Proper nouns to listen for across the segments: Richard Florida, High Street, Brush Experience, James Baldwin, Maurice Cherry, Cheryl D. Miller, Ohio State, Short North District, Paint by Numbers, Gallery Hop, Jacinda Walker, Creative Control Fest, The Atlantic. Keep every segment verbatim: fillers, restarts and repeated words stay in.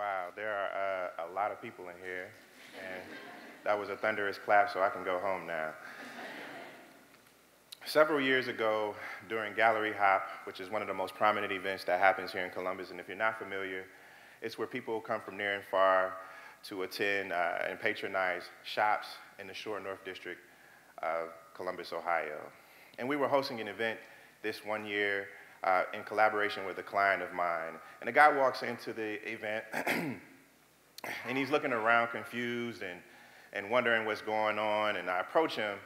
wow, there are uh, a lot of people in here. And that was a thunderous clap, so I can go home now. Several years ago, during Gallery Hop, which is one of the most prominent events that happens here in Columbus, and if you're not familiar, it's where people come from near and far to attend uh, and patronize shops in the Short North District of Columbus, Ohio. And we were hosting an event this one year uh, in collaboration with a client of mine. And a guy walks into the event, and he's looking around confused and, and wondering what's going on, and I approach him,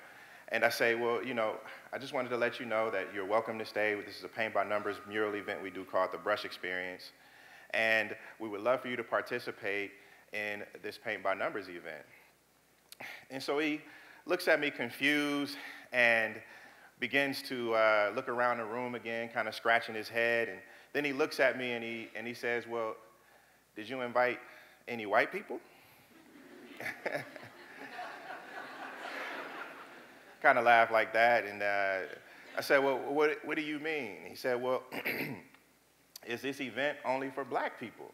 and I say, well, you know, I just wanted to let you know that you're welcome to stay. This is a Paint by Numbers mural event we do called the Brush Experience, and we would love for you to participate in this Paint by Numbers event. And so he looks at me confused and begins to uh, look around the room again, kind of scratching his head, and then he looks at me and he, and he says, well, did you invite any white people? Kind of laughed like that, and uh, I said, well, what, what do you mean? He said, well, is this event only for black people?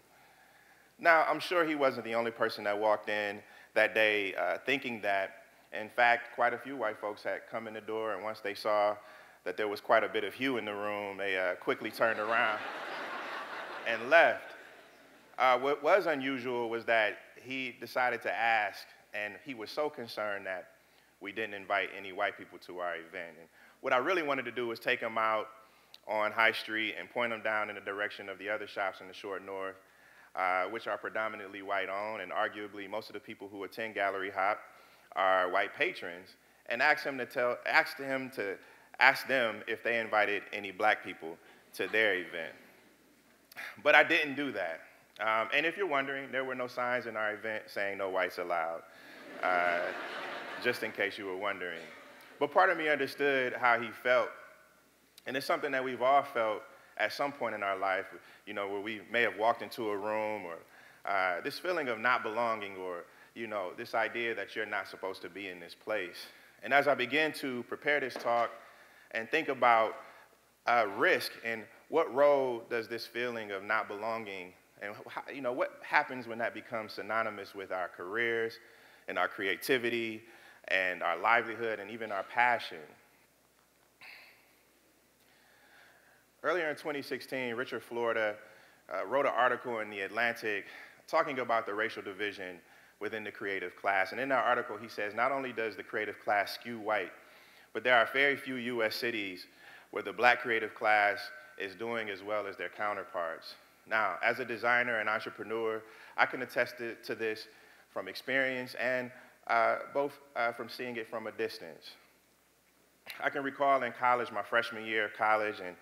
Now, I'm sure he wasn't the only person that walked in that day uh, thinking that. In fact, quite a few white folks had come in the door, and once they saw that there was quite a bit of hue in the room, they uh, quickly turned around and left. Uh, what was unusual was that he decided to ask, and he was so concerned that we didn't invite any white people to our event. And what I really wanted to do was take him out on High Street and point him down in the direction of the other shops in the Short North, uh, which are predominantly white-owned, and arguably most of the people who attend Gallery Hop are white patrons, and asked him to tell, asked him to ask them if they invited any black people to their event. But I didn't do that. Um, and if you're wondering, there were no signs in our event saying no whites allowed, uh, just in case you were wondering. But part of me understood how he felt, and it's something that we've all felt at some point in our life, you know, where we may have walked into a room, or uh, this feeling of not belonging, or you know, this idea that you're not supposed to be in this place. And as I began to prepare this talk and think about uh, risk and what role does this feeling of not belonging, and how, you know, what happens when that becomes synonymous with our careers and our creativity and our livelihood and even our passion. Earlier in twenty sixteen, Richard Florida uh, wrote an article in The Atlantic talking about the racial division within the creative class. And in that article, he says, not only does the creative class skew white, but there are very few U S cities where the black creative class is doing as well as their counterparts. Now, as a designer and entrepreneur, I can attest to this from experience and uh, both uh, from seeing it from a distance. I can recall in college, my freshman year of college, and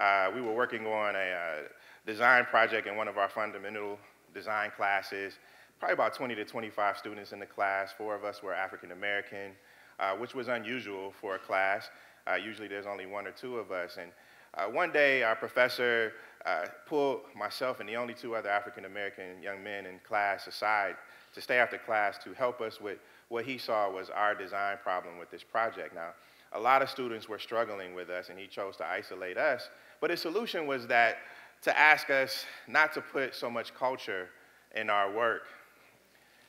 uh, we were working on a uh, design project in one of our fundamental design classes. Probably about twenty to twenty-five students in the class. Four of us were African American, uh, which was unusual for a class. Uh, usually there's only one or two of us. And uh, one day our professor uh, pulled myself and the only two other African American young men in class aside to stay after class to help us with what he saw was our design problem with this project. Now, a lot of students were struggling with us, and he chose to isolate us. But his solution was that to ask us not to put so much culture in our work,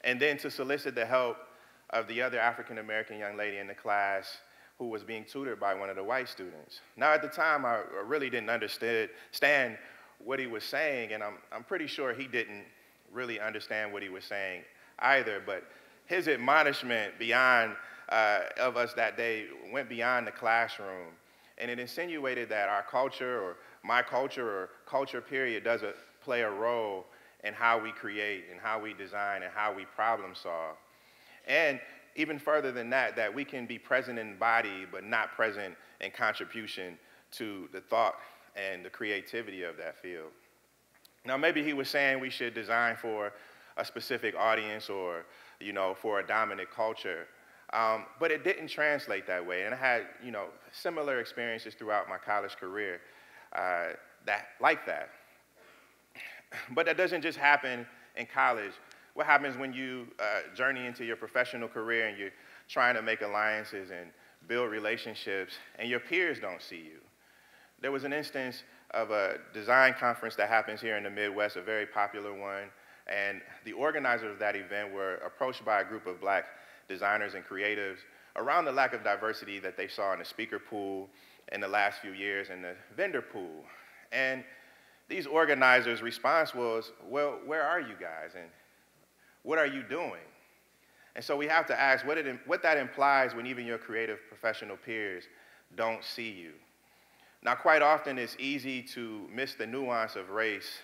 and then to solicit the help of the other African-American young lady in the class who was being tutored by one of the white students. Now, at the time, I really didn't understand what he was saying, and I'm, I'm pretty sure he didn't really understand what he was saying either, but his admonishment beyond, uh, of us that day went beyond the classroom, and it insinuated that our culture, or my culture, or culture period, doesn't play a role and how we create, and how we design, and how we problem solve. And even further than that, that we can be present in body, but not present in contribution to the thought and the creativity of that field. Now, maybe he was saying we should design for a specific audience, or, you know, for a dominant culture, um, but it didn't translate that way. And I had, you know, similar experiences throughout my college career uh, that, like that. But that doesn't just happen in college. What happens when you uh, journey into your professional career and you're trying to make alliances and build relationships, and your peers don't see you? There was an instance of a design conference that happens here in the Midwest, a very popular one, And the organizers of that event were approached by a group of black designers and creatives around the lack of diversity that they saw in the speaker pool in the last few years and the vendor pool. And these organizers' response was, well, where are you guys and what are you doing? And so we have to ask what, it, what that implies when even your creative professional peers don't see you. Now, quite often it's easy to miss the nuance of race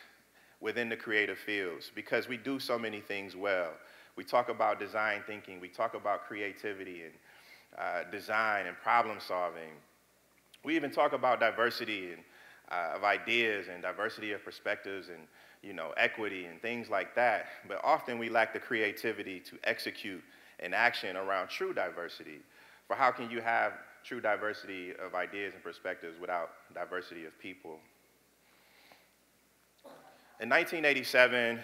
within the creative fields because we do so many things well. We talk about design thinking, we talk about creativity and uh, design and problem solving. We even talk about diversity and, uh, of ideas and diversity of perspectives and you know, equity and things like that, but often we lack the creativity to execute an action around true diversity. For how can you have true diversity of ideas and perspectives without diversity of people? In nineteen eighty-seven,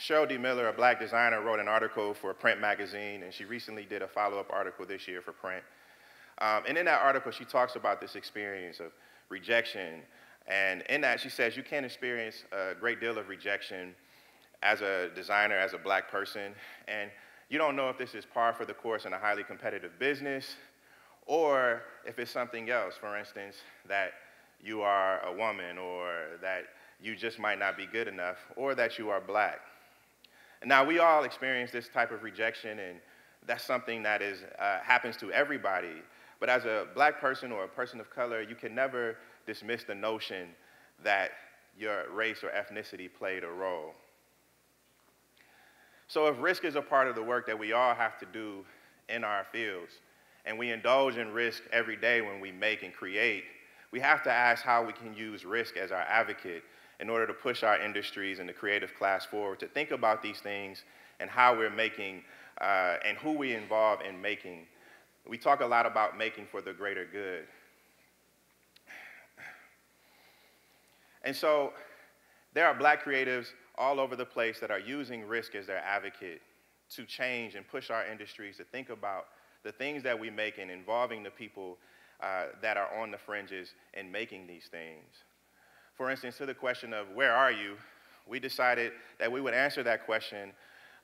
Cheryl D. Miller, a black designer, wrote an article for Print magazine, and she recently did a follow-up article this year for Print. Um, and in that article, she talks about this experience of rejection. And in that, she says, you can experience a great deal of rejection as a designer, as a black person, and you don't know if this is par for the course in a highly competitive business or if it's something else, for instance, that you are a woman or that you just might not be good enough or that you are black. Now, we all experience this type of rejection, and that's something that is, uh, happens to everybody. But as a black person or a person of color, you can never dismiss the notion that your race or ethnicity played a role. So if risk is a part of the work that we all have to do in our fields, and we indulge in risk every day when we make and create, we have to ask how we can use risk as our advocate in order to push our industries and the creative class forward to think about these things and how we're making uh, and who we involve in making. We talk a lot about making for the greater good. And so there are black creatives all over the place that are using risk as their advocate to change and push our industries to think about the things that we make and involving the people uh, that are on the fringes in making these things. For instance, to the question of where are you, we decided that we would answer that question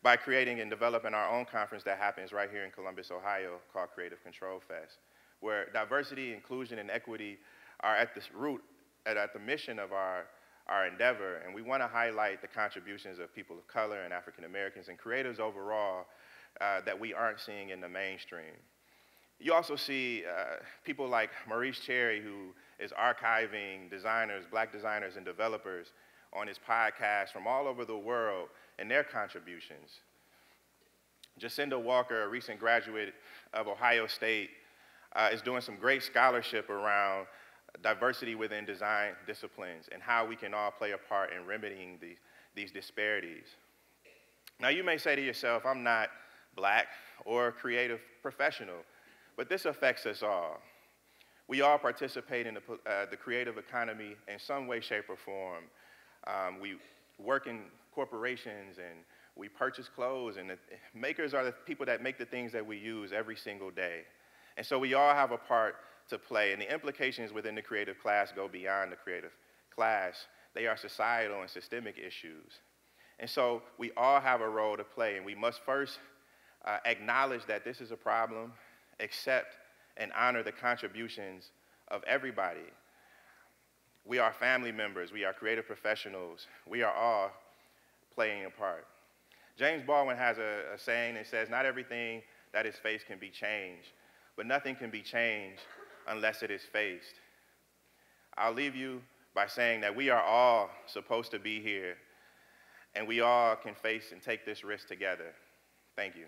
by creating and developing our own conference that happens right here in Columbus, Ohio, called Creative Control Fest, where diversity, inclusion, and equity are at the root at the mission of our, our endeavor, and we want to highlight the contributions of people of color and African Americans and creators overall uh, that we aren't seeing in the mainstream. You also see uh, people like Maurice Cherry, who is archiving designers, black designers and developers on his podcast from all over the world and their contributions. Jacinda Walker, a recent graduate of Ohio State, uh, is doing some great scholarship around diversity within design disciplines and how we can all play a part in remedying these, these disparities. Now, you may say to yourself, I'm not black or a creative professional, but this affects us all. We all participate in the, uh, the creative economy in some way, shape, or form. Um, we work in corporations and we purchase clothes, and the makers are the people that make the things that we use every single day. And so we all have a part to play, and the implications within the creative class go beyond the creative class. They are societal and systemic issues. And so we all have a role to play, and we must first uh, acknowledge that this is a problem, accept and honor the contributions of everybody. We are family members, we are creative professionals, we are all playing a part. James Baldwin has a, a saying that says, not everything that is faced can be changed, but nothing can be changed unless it is faced. I'll leave you by saying that we are all supposed to be here, and we all can face and take this risk together. Thank you.